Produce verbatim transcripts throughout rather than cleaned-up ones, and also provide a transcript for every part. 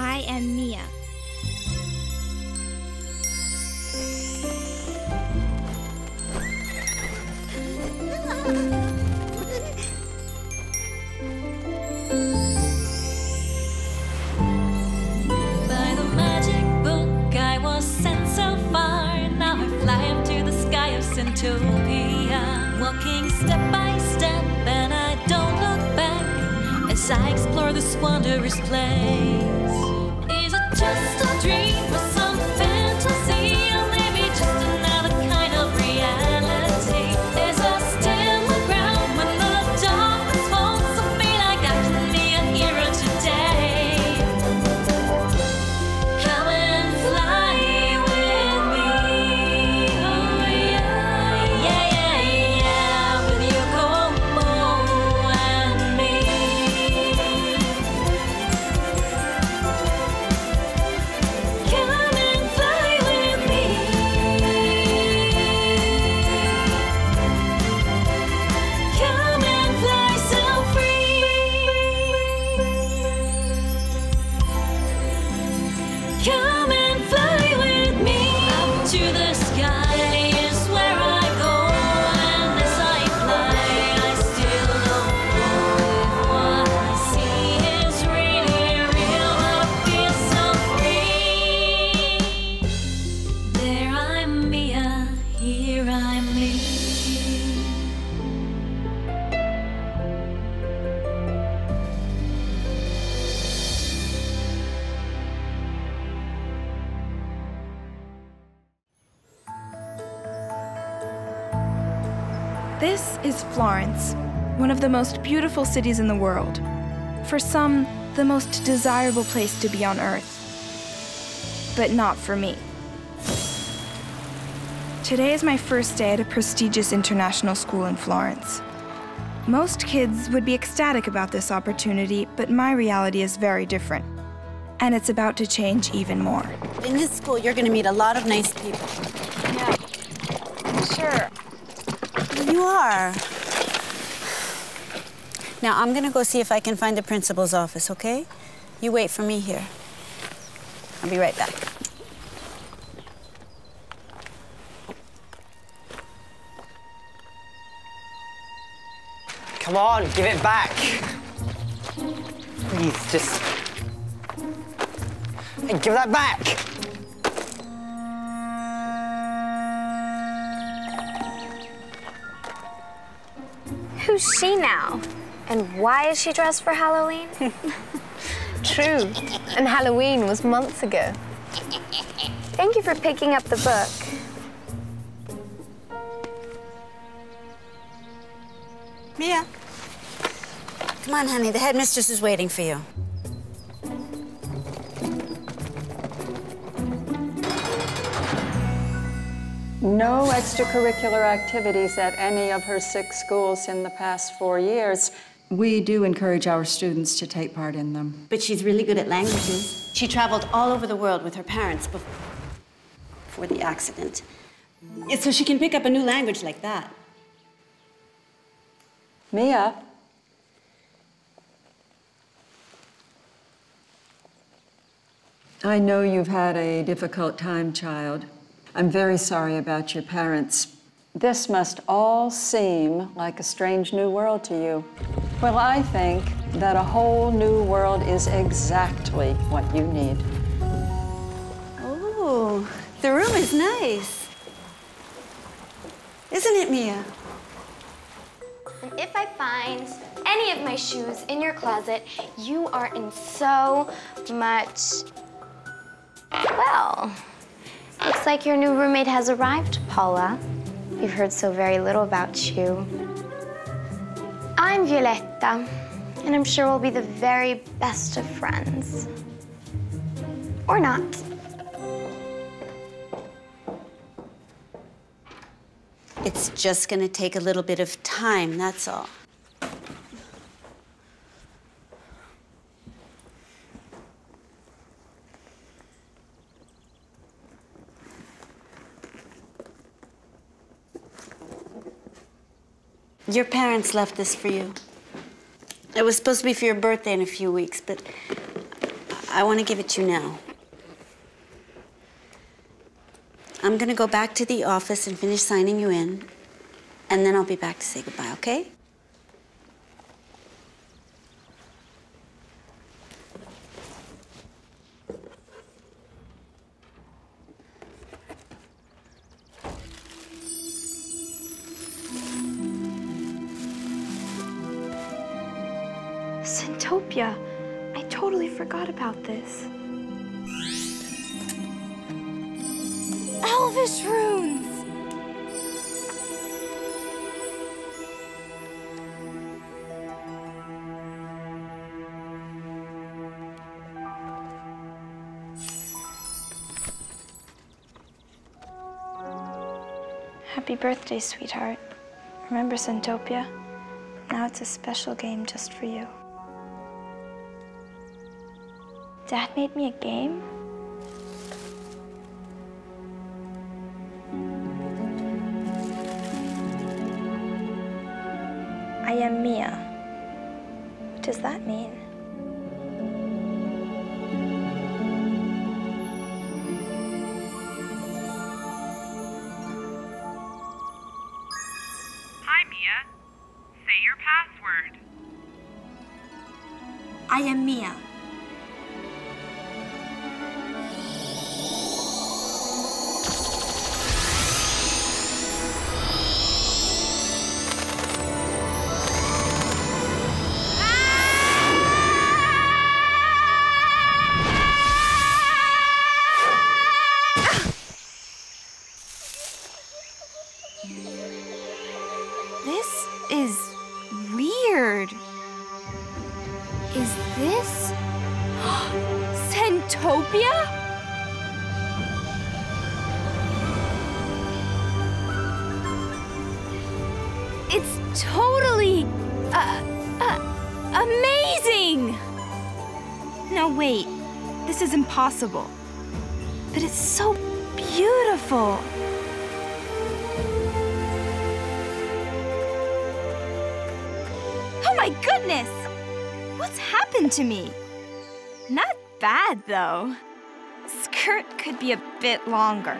I am Mia. By the magic book I was sent so far. Now I fly up to the sky of Centopia, walking step by step, and I don't look back as I explore this wondrous place. Is it just a dream or some fantasy? This is Florence, one of the most beautiful cities in the world. For some, the most desirable place to be on Earth. But not for me. Today is my first day at a prestigious international school in Florence. Most kids would be ecstatic about this opportunity, but my reality is very different. And it's about to change even more. In this school, you're going to meet a lot of nice people. Yeah, sure. You are. Now, I'm going to go see if I can find the principal's office, okay? You wait for me here. I'll be right back. Come on, give it back. Please, just... Hey, give that back! Who's she now? And why is she dressed for Halloween? True. And Halloween was months ago. Thank you for picking up the book. Mia. Come on, honey. The headmistress is waiting for you. No extracurricular activities at any of her six schools in the past four years. We do encourage our students to take part in them. But she's really good at languages. She traveled all over the world with her parents before the accident. So she can pick up a new language like that. Mia. I know you've had a difficult time, child. I'm very sorry about your parents. This must all seem like a strange new world to you. Well, I think that a whole new world is exactly what you need. Oh, the room is nice. Isn't it, Mia? And if I find any of my shoes in your closet, you are in so much... well... Looks like your new roommate has arrived, Paula. We've heard so very little about you. I'm Violetta, and I'm sure we'll be the very best of friends. Or not. It's just gonna take a little bit of time, that's all. Your parents left this for you. It was supposed to be for your birthday in a few weeks, but I want to give it to you now. I'm going to go back to the office and finish signing you in, and then I'll be back to say goodbye, okay? Centopia, I totally forgot about this. Elvish runes! Happy birthday, sweetheart. Remember Centopia? Now it's a special game just for you. Dad made me a game? I am Mia. What does that mean? Hi, Mia. Say your password. I am Mia. This is weird. Is this Centopia? It's totally uh, uh, amazing. No, wait. This is impossible. But it's so beautiful. My goodness! What's happened to me? Not bad, though. Skirt could be a bit longer.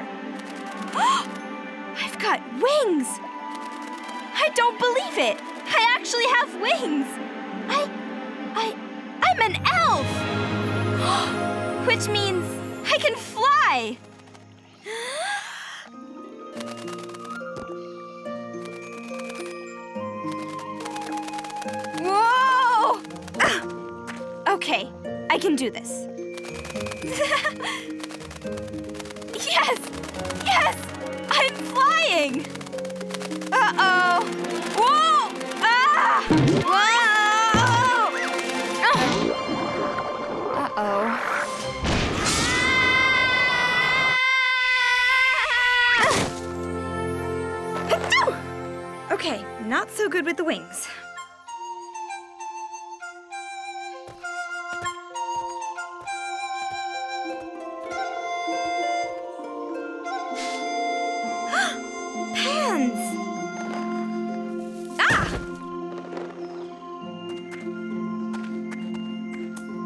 I've got wings! I don't believe it! I actually have wings! I... I... I'm an elf! Which means I can fly! Okay, I can do this. Yes! Yes! I'm flying! Uh-oh! Whoa! Ah! Whoa! Uh-oh. Uh-oh. Okay, not so good with the wings.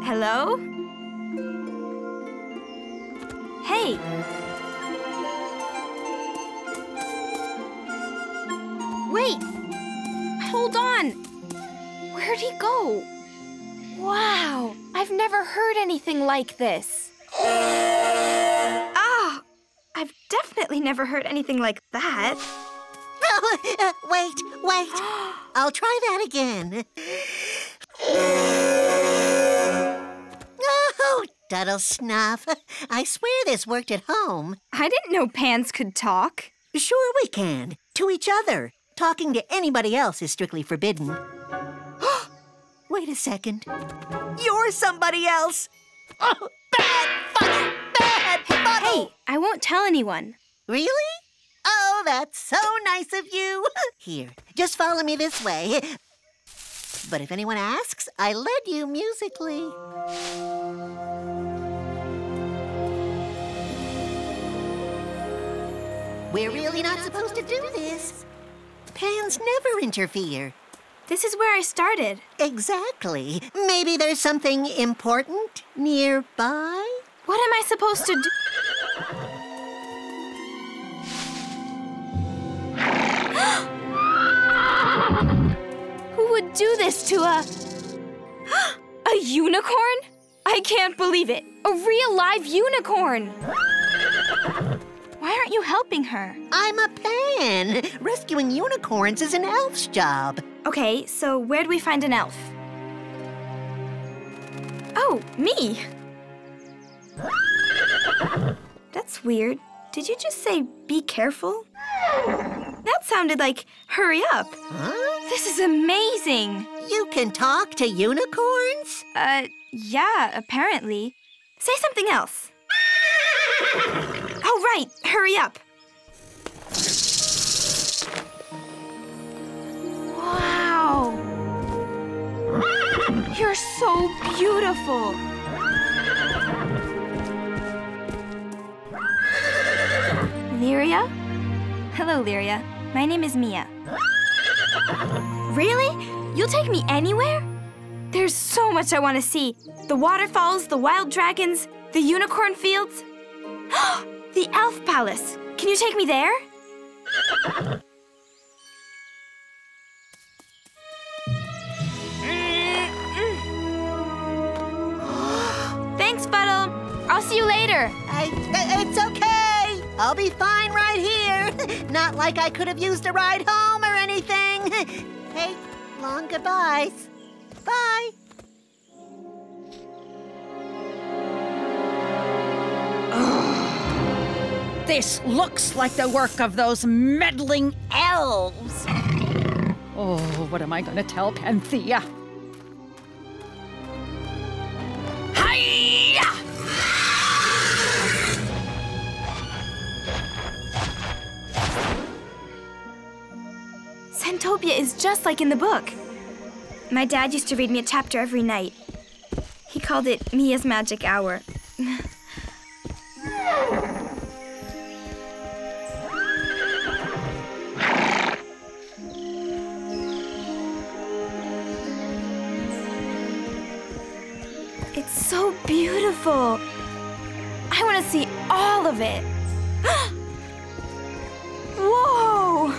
Hello? Hey. Wait. Hold on. Where'd he go? Wow. I've never heard anything like this. Ah. Oh, I've definitely never heard anything like that. Wait, wait. I'll try that again. Duddlesnuff, I swear this worked at home. I didn't know Pants could talk. Sure we can, to each other. Talking to anybody else is strictly forbidden. Wait a second. You're somebody else. Oh, bad, funny, bad, funny. Hey, I won't tell anyone. Really? Oh, that's so nice of you. Here, just follow me this way. But if anyone asks, I led you musically. We're really not supposed to do this. Pans never interfere. This is where I started. Exactly. Maybe there's something important nearby? What am I supposed to do? Who would do this to a... a unicorn? I can't believe it. A real live unicorn. Why aren't you helping her? I'm a pan. Rescuing unicorns is an elf's job. Okay, so where do we find an elf? Oh, me. That's weird. Did you just say, be careful? That sounded like, hurry up. Huh? This is amazing. You can talk to unicorns? Uh, yeah, apparently. Say something else. Oh, right, hurry up. Wow. You're so beautiful. Lyria? Hello, Lyria. My name is Mia. Really? You'll take me anywhere? There's so much I want to see. The waterfalls, the wild dragons, the unicorn fields. The elf palace. Can you take me there? Thanks, Fuddle. I'll see you later. I, it's okay. I'll be fine right here. Not like I could have used a ride home or anything. Hey, long goodbyes. Bye. Ugh. This looks like the work of those meddling elves. Oh, what am I going to tell Panthea? Hi-ya! Centopia is just like in the book. My dad used to read me a chapter every night. He called it Mia's Magic Hour. It's so beautiful. I want to see all of it. Whoa!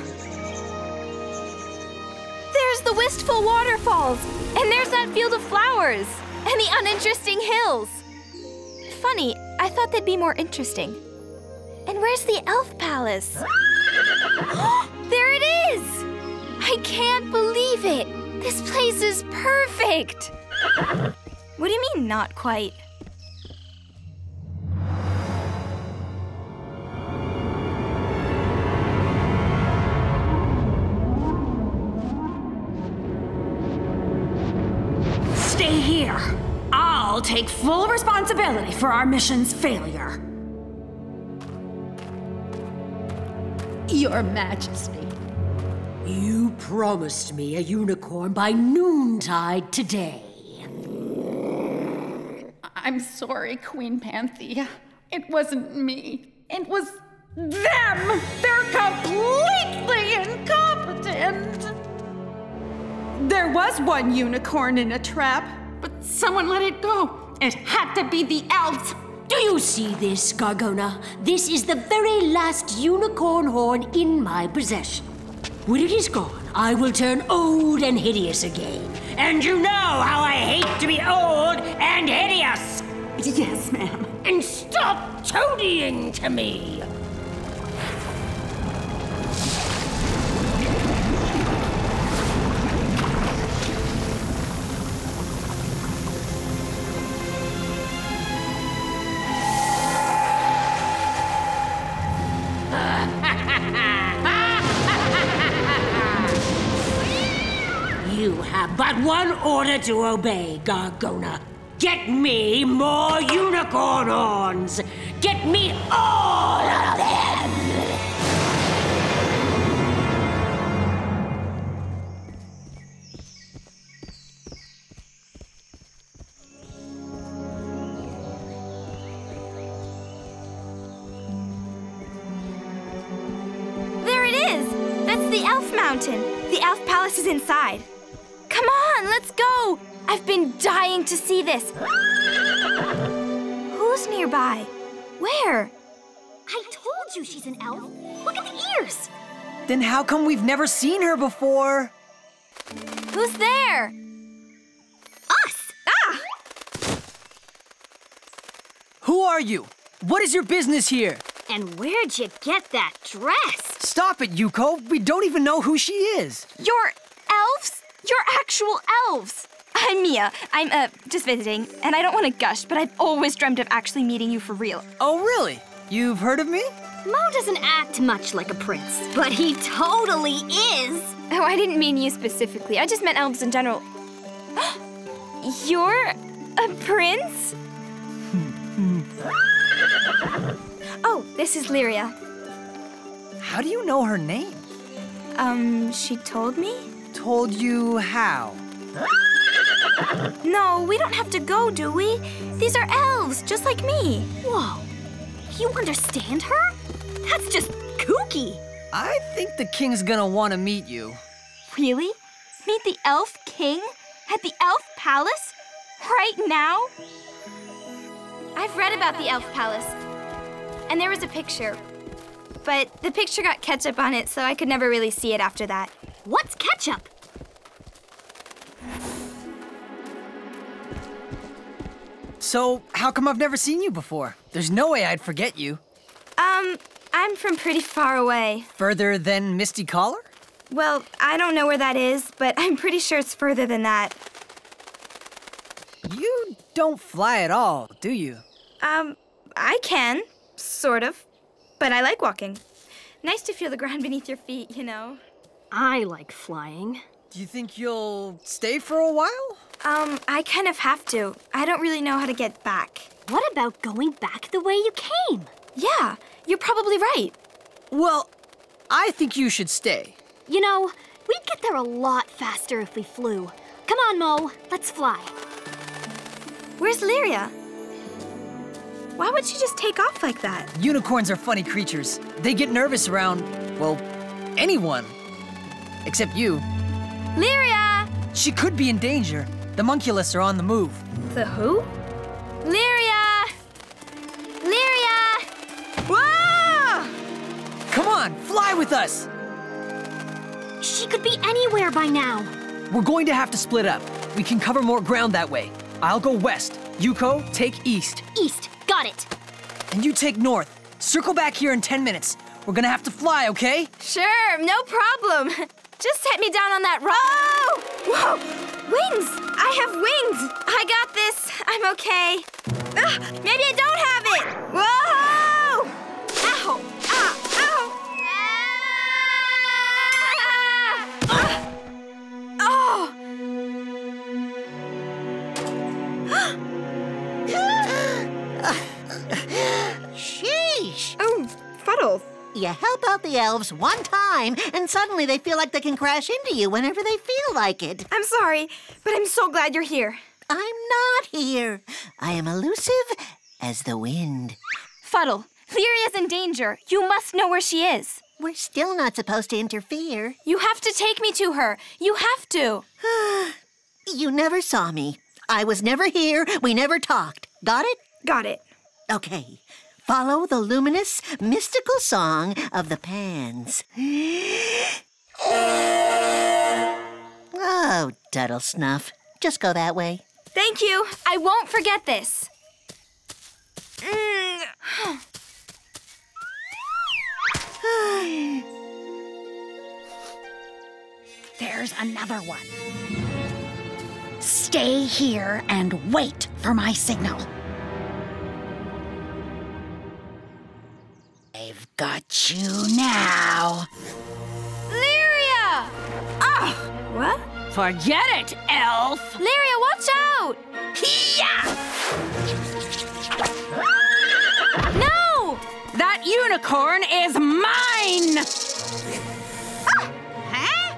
There's the wistful waterfalls, and there's that field of flowers, and the uninteresting hills. Funny, I thought they'd be more interesting. And where's the elf palace? There it is! I can't believe it! This place is perfect! What do you mean, not quite? Stay here. I'll take full responsibility for our mission's failure. Your Majesty. You promised me a unicorn by noontide today. I'm sorry, Queen Panthea. It wasn't me. It was them! They're completely incompetent! There was one unicorn in a trap, but someone let it go. It had to be the elves. Do you see this, Gargona? This is the very last unicorn horn in my possession. When it is gone, I will turn old and hideous again. And you know how I hate to be old and hideous! Yes, ma'am. And stop toadying to me! But one order to obey, Gargona. Get me more unicorn horns! Get me all of them! There it is! That's the Elf Mountain. The Elf Palace is inside. Come on, let's go! I've been dying to see this. Who's nearby? Where? I told you she's an elf. Look at the ears! Then how come we've never seen her before? Who's there? Us! Ah! Who are you? What is your business here? And where'd you get that dress? Stop it, Yuko. We don't even know who she is. You're elves? You're actual elves. I'm Mia. I'm, uh, just visiting. And I don't want to gush, but I've always dreamt of actually meeting you for real. Oh, really? You've heard of me? Mo doesn't act much like a prince, but he totally is. Oh, I didn't mean you specifically. I just meant elves in general. You're a prince? Oh, this is Lyria. How do you know her name? Um, she told me. Told you how? No, we don't have to go, do we? These are elves, just like me. Whoa. You understand her? That's just kooky. I think the king's gonna want to meet you. Really? Meet the elf king? At the elf palace? Right now? I've read about the elf palace. And there was a picture. But the picture got ketchup on it, so I could never really see it after that. What's ketchup? So, how come I've never seen you before? There's no way I'd forget you. Um, I'm from pretty far away. Further than Misty Collar? Well, I don't know where that is, but I'm pretty sure it's further than that. You don't fly at all, do you? Um, I can. Sort of. But I like walking. Nice to feel the ground beneath your feet, you know. I like flying. Do you think you'll stay for a while? Um, I kind of have to. I don't really know how to get back. What about going back the way you came? Yeah, you're probably right. Well, I think you should stay. You know, we'd get there a lot faster if we flew. Come on, Mo, let's fly. Where's Lyria? Why would she just take off like that? Unicorns are funny creatures. They get nervous around, well, anyone. Except you. Lyria! She could be in danger. The Monculus are on the move. The who? Lyria! Lyria! Whoa! Come on, fly with us! She could be anywhere by now. We're going to have to split up. We can cover more ground that way. I'll go west. Yuko, take east. East. Got it. And you take north. Circle back here in ten minutes. We're gonna have to fly, okay? Sure, no problem. Just set me down on that rock. Whoa! Wings! I have wings! I got this. I'm okay. Ah, maybe I don't have it! Whoa! Ow! Ah! Ow! Ah! Ah! Sheesh! Oh, Fuddle. You help out the elves one time, and suddenly they feel like they can crash into you whenever they feel like it. I'm sorry, but I'm so glad you're here. I'm not here. I am elusive as the wind. Fuddle, Lyria's in danger. You must know where she is. We're still not supposed to interfere. You have to take me to her. You have to. You never saw me. I was never here. We never talked. Got it? Got it. Okay. Follow the luminous, mystical song of the Pans. Oh, Duddlesnuff. Just go that way. Thank you. I won't forget this. Mm. There's another one. Stay here and wait for my signal. I've got you now. Lyria! Oh! What? Forget it, elf! Lyria, watch out! Hiya! No! That unicorn is mine! Ah! Huh?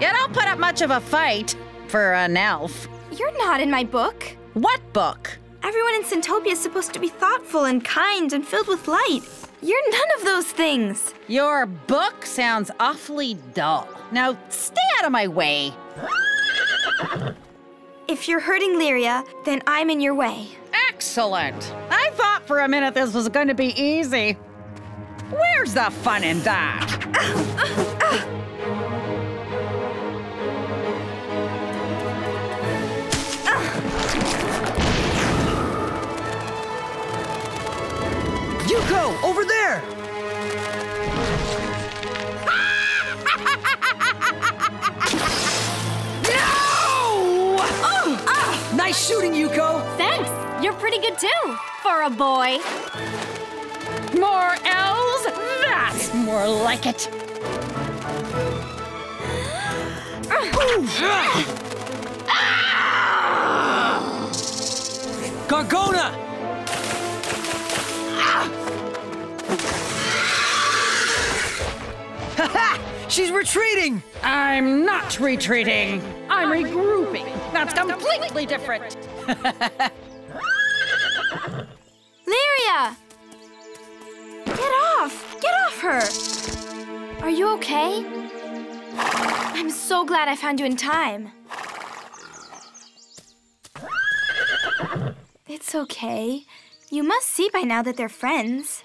You don't put up much of a fight for an elf. You're not in my book. What book? Everyone in Centopia is supposed to be thoughtful and kind and filled with light. You're none of those things. Your book sounds awfully dull. Now, stay out of my way. If you're hurting Lyria, then I'm in your way. Excellent. I thought for a minute this was going to be easy. Where's the fun in that? Ow, ow, ow. Yuko, over there! No! Oh, oh. Nice shooting, Yuko! Thanks! You're pretty good too, for a boy. More L's? That's more like it! Gargona! She's retreating! I'm not retreating. I'm regrouping. That's completely different. Lyria! Get off! Get off her! Are you okay? I'm so glad I found you in time. It's okay. You must see by now that they're friends.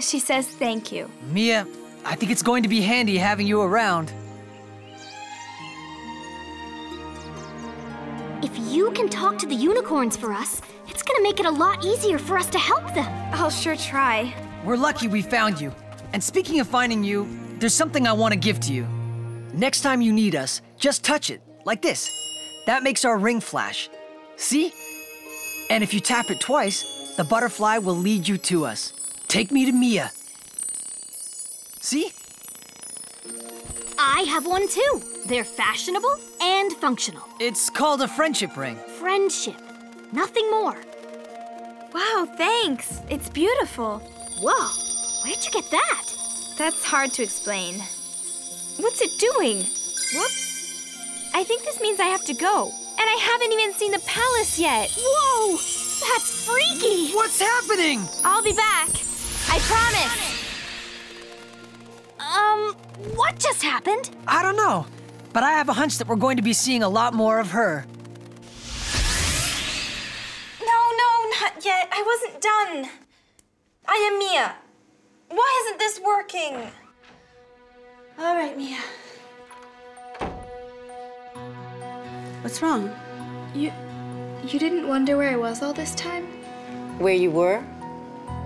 She says thank you. Mia, I think it's going to be handy having you around. If you can talk to the unicorns for us, it's gonna make it a lot easier for us to help them. I'll sure try. We're lucky we found you. And speaking of finding you, there's something I want to give to you. Next time you need us, just touch it, like this. That makes our ring flash. See? And if you tap it twice, the butterfly will lead you to us. Take me to Mia. See? I have one too. They're fashionable and functional. It's called a friendship ring. Friendship. Nothing more. Wow, thanks. It's beautiful. Whoa, where'd you get that? That's hard to explain. What's it doing? Whoops. I think this means I have to go. And I haven't even seen the palace yet. Whoa, that's freaky. What's happening? I'll be back. I promise. Um, what just happened? I don't know, but I have a hunch that we're going to be seeing a lot more of her. No, no, not yet. I wasn't done. I am Mia. Why isn't this working? All right, Mia. What's wrong? You... you didn't wonder where I was all this time? Where you were?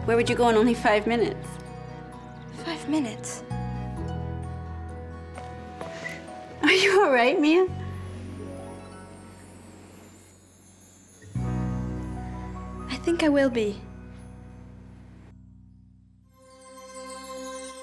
Where would you go in only five minutes? Five minutes? Are you all right, Mia? I think I will be.